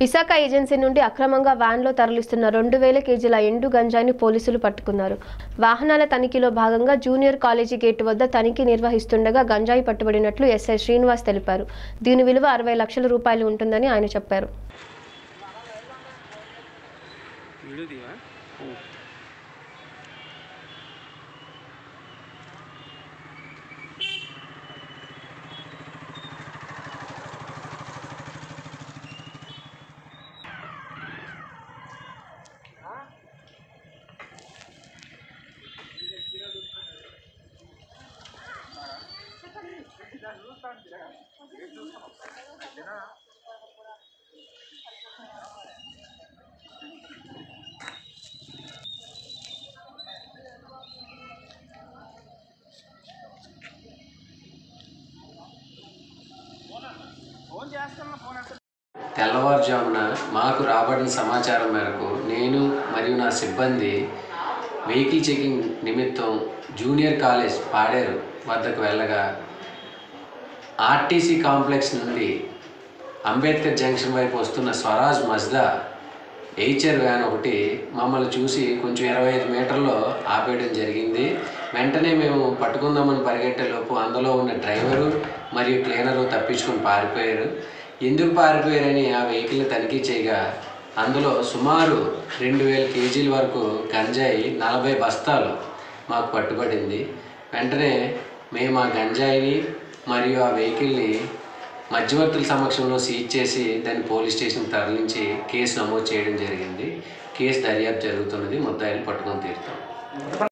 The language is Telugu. విశాఖ ఏజెన్సీ నుండి అక్రమంగా వ్యాన్లో తరలిస్తున్న 2000 కేజీల ఎండు గంజాయిని పోలీసులు పట్టుకున్నారు. వాహనాల తనిఖీలో భాగంగా జూనియర్ కాలేజీ గేట్ వద్ద తనిఖీ నిర్వహిస్తుండగా గంజాయి పట్టుబడినట్లు ఎస్ఐ శ్రీనివాస్ తెలిపారు. దీని విలువ 60 లక్షల రూపాయలు ఉంటుందని ఆయన చెప్పారు. తెల్లవారుజామున మాకు రాబడిన సమాచారం మేరకు నేను మరియు నా సిబ్బంది వెహికల్ చెకింగ్ నిమిత్తం జూనియర్ కాలేజ్ పాడేరు వద్దకు వెళ్ళగా ఆర్టీసీ కాంప్లెక్స్ నుండి అంబేద్కర్ జంక్షన్ వైపు వస్తున్న స్వరాజ్ మజ్దా ఎయిచర్ వ్యాన్ ఒకటి మమ్మల్ని చూసి కొంచెం 25 మీటర్లో ఆపేయడం జరిగింది. వెంటనే మేము పట్టుకుందామని పరిగెట్టేలోపు అందులో ఉన్న డ్రైవరు మరియు క్లీనరు తప్పించుకొని పారిపోయారు. ఎందుకు పారిపోయారని ఆ వెహికల్ని తనిఖీ చేయగా అందులో సుమారు 2000 కేజీల వరకు గంజాయి 40 బస్తాలు మాకు పట్టుబడింది. వెంటనే మేము ఆ గంజాయిని మరియు ఆ వెహికల్ని మధ్యవర్తుల సమక్షంలో సీజ్ చేసి దాన్ని పోలీస్ స్టేషన్కి తరలించి కేసు నమోదు చేయడం జరిగింది. కేసు దర్యాప్తు జరుగుతున్నది. ముద్దాయిని పట్టుకొని తీరుతాం.